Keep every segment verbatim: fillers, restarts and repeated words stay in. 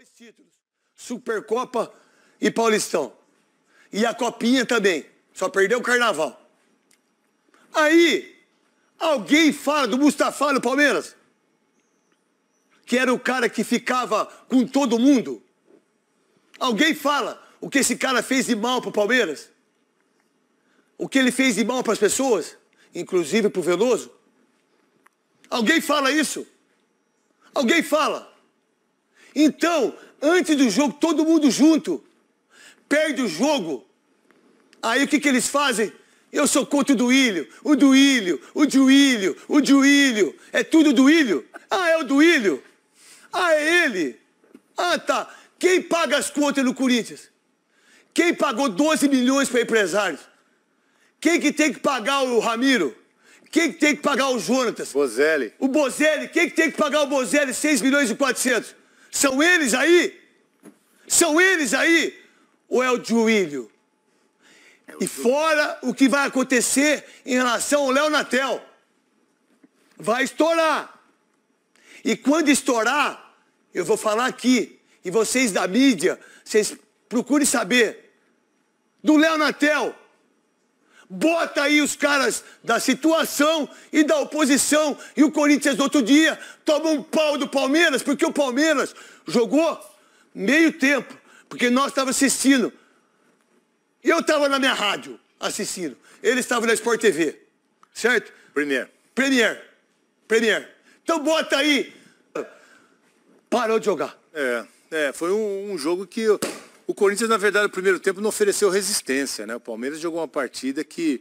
dois títulos, Supercopa e Paulistão. E a Copinha também, só perdeu o Carnaval. Aí, alguém fala do Mustafalho no Palmeiras, que era o cara que ficava com todo mundo. Alguém fala o que esse cara fez de mal pro Palmeiras? O que ele fez de mal para as pessoas, inclusive pro Veloso? Alguém fala isso? Alguém fala? Então, antes do jogo, todo mundo junto. Perde o jogo. Aí o que, que eles fazem? Eu sou contra o Duílio, o Duílio, o Duílio, o Duílio. É tudo Duílio? Ah, é o Duílio? Ah, é ele? Ah, tá. Quem paga as contas no Corinthians? Quem pagou doze milhões para empresários? Quem que tem que pagar o Ramiro? Quem que tem que pagar o Jonatas? Bozelli. O Bozelli. Quem que tem que pagar o Bozelli? seis milhões e quatrocentos. São eles aí? São eles aí? Ou é o Duílio? É e fora o que vai acontecer em relação ao Léo Natel. Vai estourar. E quando estourar, eu vou falar aqui. E vocês da mídia, vocês procurem saber. Do Léo Natel. Bota aí os caras da situação e da oposição. E o Corinthians, no outro dia, toma um pau do Palmeiras, porque o Palmeiras jogou meio tempo. Porque nós estávamos assistindo. Eu estava na minha rádio assistindo. Eles estavam na Sport T V. Certo? Premier. Premier. Premier. Então bota aí. Parou de jogar. É, é foi um, um jogo que... Eu... O Corinthians, na verdade, no primeiro tempo não ofereceu resistência, né? O Palmeiras jogou uma partida que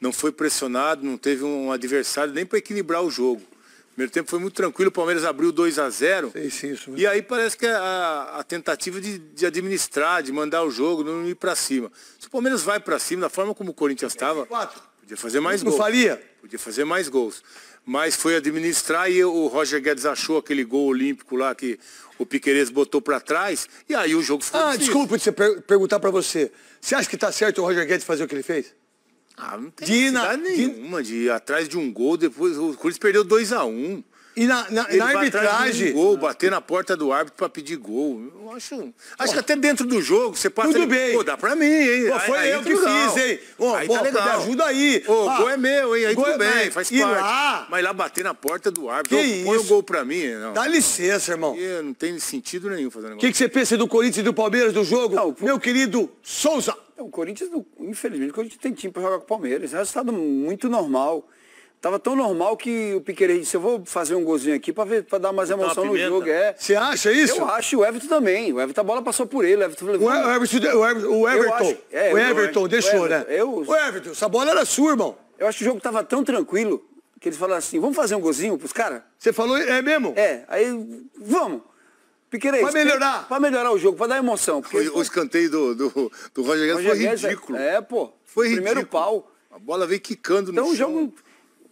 não foi pressionado, não teve um adversário nem para equilibrar o jogo. O primeiro tempo foi muito tranquilo, o Palmeiras abriu dois a zero. Sei, sim, isso mesmo. E aí parece que a, a tentativa de, de administrar, de mandar o jogo, não ir para cima. Se o Palmeiras vai para cima, da forma como o Corinthians estava, podia fazer mais gols. Não faria? Podia fazer mais gols. Mas foi administrar e o Roger Guedes achou aquele gol olímpico lá que o Piqueres botou para trás e aí o jogo ficou Ah, difícil. Desculpa de per perguntar para você. Você acha que tá certo o Roger Guedes fazer o que ele fez? Ah, não tem necessidade nenhuma de ir atrás de um gol, depois o Corinthians perdeu dois a um. E na, na, na arbitragem... Um gol, bater na porta do árbitro para pedir gol. Eu acho acho oh. que até dentro do jogo você passa... Tudo ali, bem. Pô, dá para mim, hein? Pô, foi aí, eu aí que legal. Fiz, hein? Oh, aí pô, tá legal. Me ajuda aí. O oh, ah, gol é meu, hein? Aí tudo é bem, bem, faz e parte. Lá? Mas lá bater na porta do árbitro, oh, põe o gol para mim. Não, dá licença, irmão. Não, não tem sentido nenhum fazer negócio. O que, que você pensa do Corinthians e do Palmeiras do jogo? Não, meu pô... querido Souza. Não, o Corinthians, infelizmente, o Corinthians tem time para jogar com o Palmeiras. É um resultado muito normal. Tava tão normal que o Piqueira disse, eu vou fazer um golzinho aqui pra, ver, pra dar mais emoção no jogo. Você é. acha isso? Eu acho, o Everton também. O Everton, a bola passou por ele. O Everton, o Everton, o Everton, o Everton, é, o Everton deixou, o Everton, né? Eu, o Everton, essa bola era sua, irmão. Eu acho que o jogo tava tão tranquilo que eles falaram assim, vamos fazer um golzinho pros caras? Você falou, é mesmo? É, aí, vamos. Piqueirez, pra melhorar. Pra melhorar o jogo, pra dar emoção. Porque, o, pô, o escanteio do, do, do Roger Guedes foi ridículo. É, é pô. Foi ridículo. Primeiro pau. A bola veio quicando no chão. Então o jogo...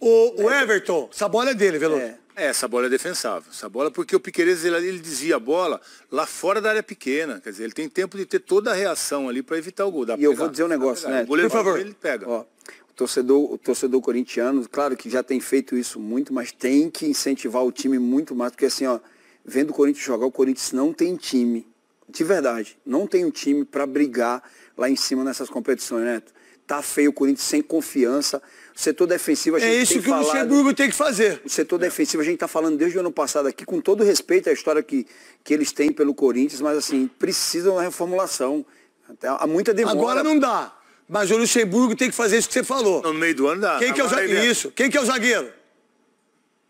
O, o Everton, essa bola é dele, Veloso. É. é, essa bola é defensável. Essa bola, porque o Piqueires, ele, ele desvia a bola lá fora da área pequena. Quer dizer, ele tem tempo de ter toda a reação ali para evitar o gol. Dá e eu pegar, vou dizer um negócio, né? O goleiro, por favor. Ele pega. Ó, o, torcedor, o torcedor corintiano, claro que já tem feito isso muito, mas tem que incentivar o time muito mais. Porque assim, ó, vendo o Corinthians jogar, o Corinthians não tem time. De verdade, não tem um time para brigar lá em cima nessas competições, né? Tá feio o Corinthians sem confiança. O setor defensivo a gente tem que falar. É isso que o Luxemburgo tem que fazer. O setor defensivo a gente está falando desde o ano passado aqui, com todo respeito à história que, que eles têm pelo Corinthians, mas assim, precisam da reformulação. Até, há muita demora. Agora não dá. Mas o Luxemburgo tem que fazer isso que você falou. No meio do ano dá. Quem que é o zagueiro? Isso. Quem que é o zagueiro?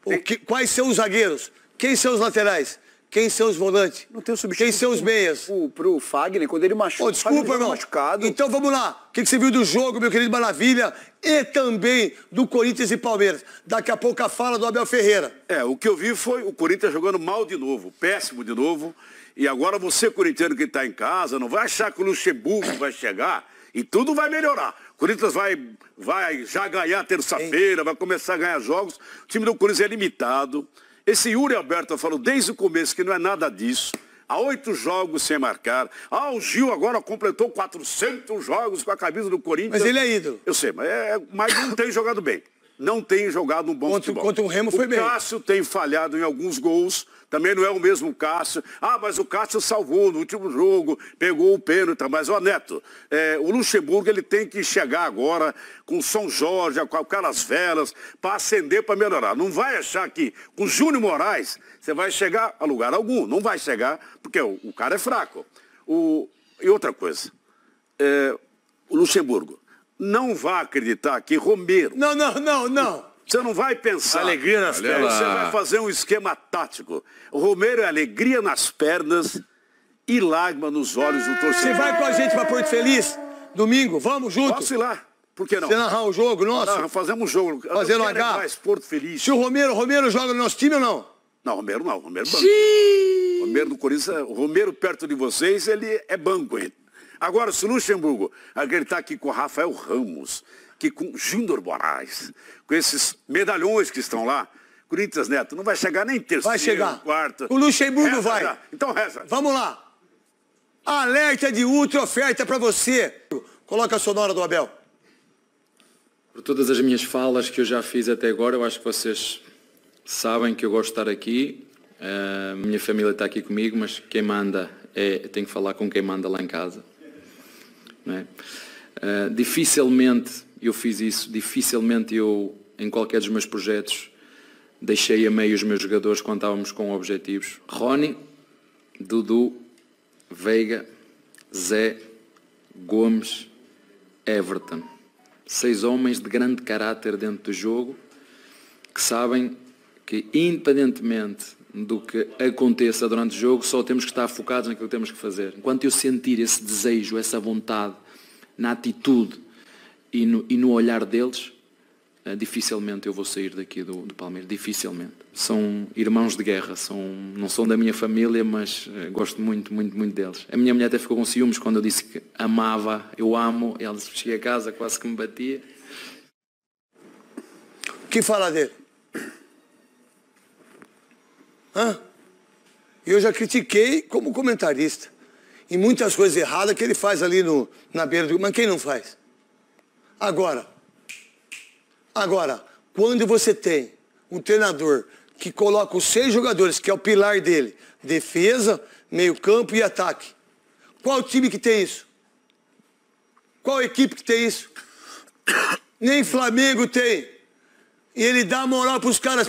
O que, quais são os zagueiros? Quem são os laterais? Quem são os volantes? Não tem o substituto. Quem são os meias? O, pro Fagner, quando ele machucou. Oh, desculpa, irmão. Machucado. Então vamos lá. O que, que você viu do jogo, meu querido Maravilha? E também do Corinthians e Palmeiras. Daqui a pouco a fala do Abel Ferreira. É, o que eu vi foi o Corinthians jogando mal de novo, péssimo de novo. E agora você, corintiano que está em casa, não vai achar que o Luxemburgo vai chegar e tudo vai melhorar. O Corinthians vai, vai já ganhar terça-feira, vai começar a ganhar jogos. O time do Corinthians é limitado. Esse Yuri Alberto falou desde o começo que não é nada disso. Há oito jogos sem marcar. Ah, o Gil agora completou quatrocentos jogos com a camisa do Corinthians. Mas ele é ídolo. Eu sei, mas, é, mas não tem jogado bem. não tem jogado um bom contra, futebol. Contra o Remo foi bem. O Cássio tem falhado em alguns gols, também não é o mesmo Cássio. Ah, mas o Cássio salvou no último jogo, pegou o pênalti. Mas, ó, Neto, é, o Luxemburgo ele tem que chegar agora com o São Jorge, com o Caras Velas, para ascender, para melhorar. Não vai achar que com o Júnior Moraes você vai chegar a lugar algum. Não vai chegar, porque o, o cara é fraco. O, e outra coisa, é, o Luxemburgo não vai acreditar que Romero... Não, não, não, não. Você não vai pensar... Alegria nas pernas. Você vai fazer um esquema tático. O Romero é alegria nas pernas e lágrima nos olhos do torcedor. Você vai com a gente para Porto Feliz? Domingo, vamos junto? Posso ir lá. Por que não? Você narrar o jogo nosso? Não, fazemos um jogo. Fazendo um H. Mais Porto Feliz. Se o Romero, Romero joga no nosso time ou não? Não, Romero não. Romero banco. Xiii. Romero do Corinthians, o Romero perto de vocês, ele é banco, hein? Agora, se o Luxemburgo acreditar aqui com o Rafael Ramos, que com o Júnior Moraes, com esses medalhões que estão lá, Corinthians, Neto, não vai chegar nem terceiro, vai chegar. Quarto. O Luxemburgo reza, vai. Já. Então reza. Vamos lá. Alerta de ultra oferta para você. Coloca a sonora do Abel. Por todas as minhas falas que eu já fiz até agora, eu acho que vocês sabem que eu gosto de estar aqui. Uh, minha família está aqui comigo, mas quem manda é... Eu tenho que falar com quem manda lá em casa. É? Uh, dificilmente eu fiz isso, dificilmente eu, em qualquer dos meus projetos, deixei a meio os meus jogadores quando estávamos com objetivos. Rony, Dudu, Veiga, Zé, Gomes, Everton. Seis homens de grande caráter dentro do jogo, que sabem que, independentemente do que aconteça durante o jogo, só temos que estar focados naquilo que temos que fazer. Enquanto eu sentir esse desejo, essa vontade, na atitude e no, e no olhar deles, uh, dificilmente eu vou sair daqui do, do Palmeiras, dificilmente. São irmãos de guerra, são, não são da minha família, mas uh, gosto muito, muito, muito deles. A minha mulher até ficou com ciúmes quando eu disse que amava, eu amo, ela disse que cheguei a casa, quase que me batia. O que fala dele? Eu já critiquei como comentarista. E muitas coisas erradas que ele faz ali no, na beira do... Mas quem não faz? Agora, agora, quando você tem um treinador que coloca os seis jogadores, que é o pilar dele, defesa, meio campo e ataque, qual time que tem isso? Qual equipe que tem isso? Nem Flamengo tem. E ele dá moral para os caras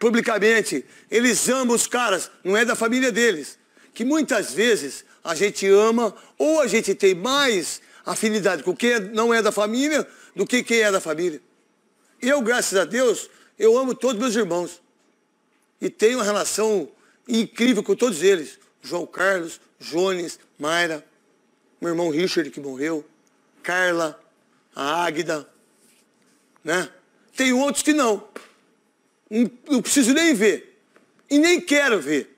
publicamente. Eles amam os caras, não é da família deles. Que muitas vezes a gente ama ou a gente tem mais afinidade com quem não é da família do que quem é da família. Eu, graças a Deus, eu amo todos meus irmãos. E tenho uma relação incrível com todos eles. João Carlos, Jones, Mayra, meu irmão Richard que morreu, Carla, a Águida, né? Tem outros que não. Não preciso nem ver. E nem quero ver.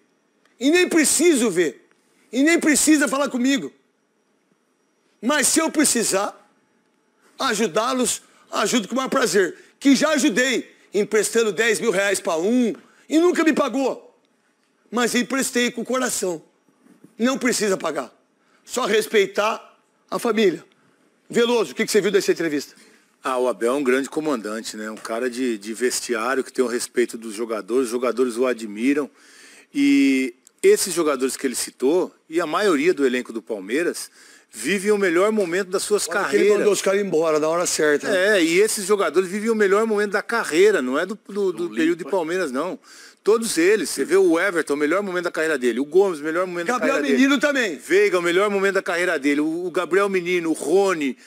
E nem preciso ver. E nem precisa falar comigo. Mas se eu precisar ajudá-los, ajudo com o maior prazer. Que já ajudei, emprestando dez mil reais para um, e nunca me pagou. Mas emprestei com o coração. Não precisa pagar. Só respeitar a família. Veloso, o que você viu dessa entrevista? Ah, o Abel é um grande comandante, né? Um cara de, de vestiário que tem o respeito dos jogadores, os jogadores o admiram. E esses jogadores que ele citou, e a maioria do elenco do Palmeiras, vivem o melhor momento das suas Olha carreiras. Ele mandou os caras embora na hora certa. Né? É, e esses jogadores vivem o melhor momento da carreira, não é do, do, do período de Palmeiras, não. Todos eles, você vê o Everton, o melhor momento da carreira dele, o Gomes, o melhor momento Gabriel da carreira Menino dele. Gabriel Menino também. Veiga, o melhor momento da carreira dele, o, o Gabriel Menino, o Rony...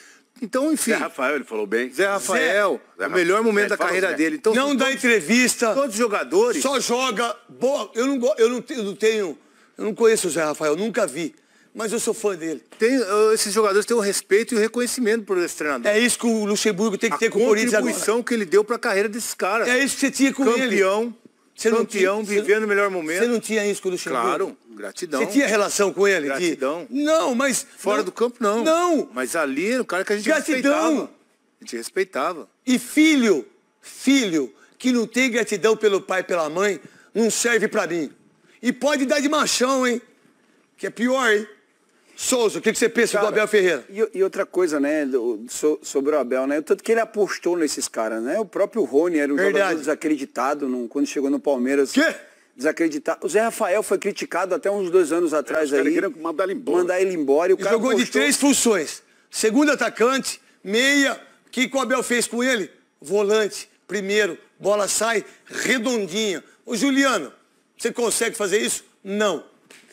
Então, enfim. Zé Rafael, ele falou bem. Zé Rafael, Zé, o melhor momento Zé, da carreira Zé. dele. Então, não dá entrevista. Todos os jogadores. Só joga. Boa. Eu não, eu, não, eu não tenho. Eu não conheço o Zé Rafael, nunca vi. Mas eu sou fã dele. Tem, esses jogadores têm o respeito e o reconhecimento por esse treinador. É isso que o Luxemburgo tem que a ter com o Corinthians agora. A contribuição que ele deu para a carreira desses caras. É isso que você tinha com campeão, ele. Campeão, campeão, vivendo o melhor momento. Você não tinha isso com o Luxemburgo? Claro. Gratidão. Você tinha relação com ele? Gratidão. De... Não, mas... Fora não. do campo, não. Não. Mas ali era o cara que a gente gratidão. respeitava. A gente respeitava. E filho, filho, que não tem gratidão pelo pai e pela mãe, não serve pra mim. E pode dar de machão, hein? Que é pior, hein? Souza, o que, que você pensa, cara, do Abel Ferreira? E, e outra coisa, né, do, so, sobre o Abel, né? O tanto que ele apostou nesses caras, né? O próprio Rony era um Verdade. jogador desacreditado no, quando chegou no Palmeiras. Quê? Desacreditado. O Zé Rafael foi criticado até uns dois anos atrás é, aí. Mandar ele embora. Mandar ele embora. E o e cara jogou apostou... de três funções. Segundo atacante, meia. O que, que o Abel fez com ele? Volante. Primeiro, bola sai redondinha. Ô Juliano, você consegue fazer isso? Não.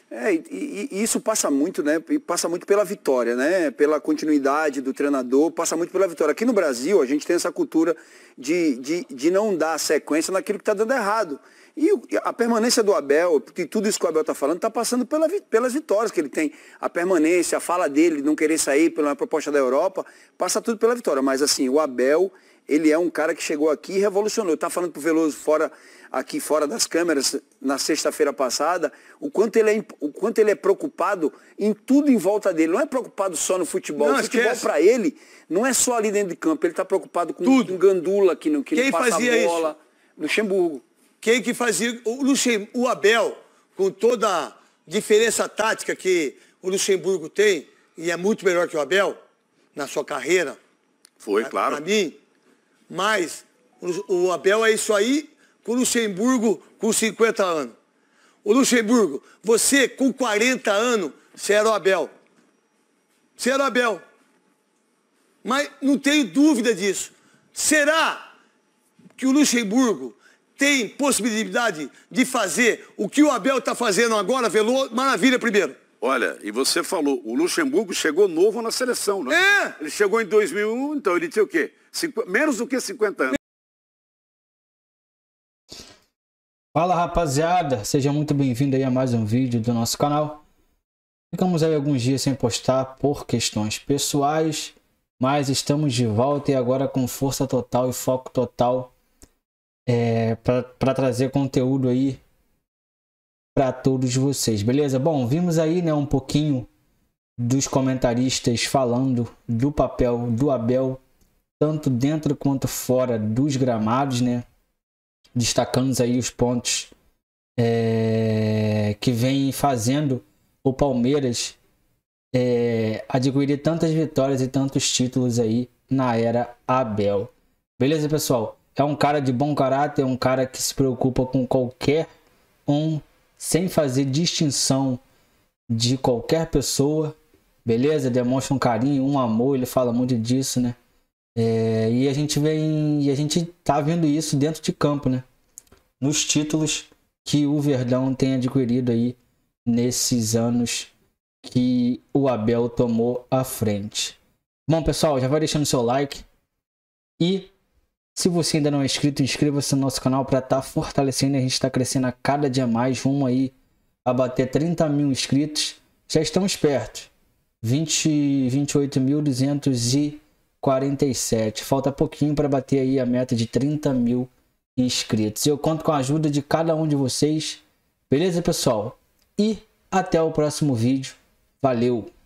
É, e, e isso passa muito, né? E passa muito pela vitória, né? Pela continuidade do treinador, passa muito pela vitória. Aqui no Brasil, a gente tem essa cultura de, de, de não dar sequência naquilo que está dando errado. E a permanência do Abel, e tudo isso que o Abel está falando, está passando pela, pelas vitórias que ele tem. A permanência, a fala dele, não querer sair pela proposta da Europa, passa tudo pela vitória. Mas assim, o Abel, ele é um cara que chegou aqui e revolucionou. Eu estava falando para o Veloso fora... aqui fora das câmeras, na sexta-feira passada, o quanto, ele é, o quanto ele é preocupado em tudo em volta dele. Não é preocupado só no futebol. Não, o futebol, para ele, não é só ali dentro de campo. Ele está preocupado com tudo. Um gandula que não, que não passa a bola. Isso? Luxemburgo. Quem que fazia... O, Luxemburgo, o Abel, com toda a diferença tática que o Luxemburgo tem, e é muito melhor que o Abel, na sua carreira. Foi, pra, claro. Para mim. Mas o, o Abel é isso aí... com o Luxemburgo com cinquenta anos. O Luxemburgo, você com quarenta anos, você era o Abel. Você era o Abel. Mas não tenho dúvida disso. Será que o Luxemburgo tem possibilidade de fazer o que o Abel está fazendo agora, Veloso? Maravilha, primeiro. Olha, e você falou, o Luxemburgo chegou novo na seleção, né? É! Ele chegou em dois mil e um, então ele tinha o quê? Cinqu... Menos do que cinquenta anos. Fala, rapaziada, seja muito bem-vindo aí a mais um vídeo do nosso canal. Ficamos aí alguns dias sem postar por questões pessoais, mas estamos de volta e agora com força total e foco total é, para trazer conteúdo aí para todos vocês, beleza? Bom, vimos aí, né, um pouquinho dos comentaristas falando do papel do Abel, tanto dentro quanto fora dos gramados, né? Destacamos aí os pontos é, que vem fazendo o Palmeiras é, adquirir tantas vitórias e tantos títulos aí na era Abel. Beleza, pessoal? É um cara de bom caráter, é um cara que se preocupa com qualquer um, sem fazer distinção de qualquer pessoa, beleza? Demonstra um carinho, um amor, ele fala muito disso, né? É, e a gente vem, e a gente tá vendo isso dentro de campo, né? Nos títulos que o Verdão tem adquirido aí nesses anos que o Abel tomou à frente. Bom, pessoal, já vai deixando seu like. E se você ainda não é inscrito, inscreva-se no nosso canal para estar fortalecendo. A gente está crescendo a cada dia mais, rumo aí a bater trinta mil inscritos. Já estamos perto, vinte e oito mil duzentos e quarenta e sete. Falta pouquinho para bater aí a meta de trinta mil inscritos. Eu conto com a ajuda de cada um de vocês. Beleza, pessoal? E até o próximo vídeo. Valeu!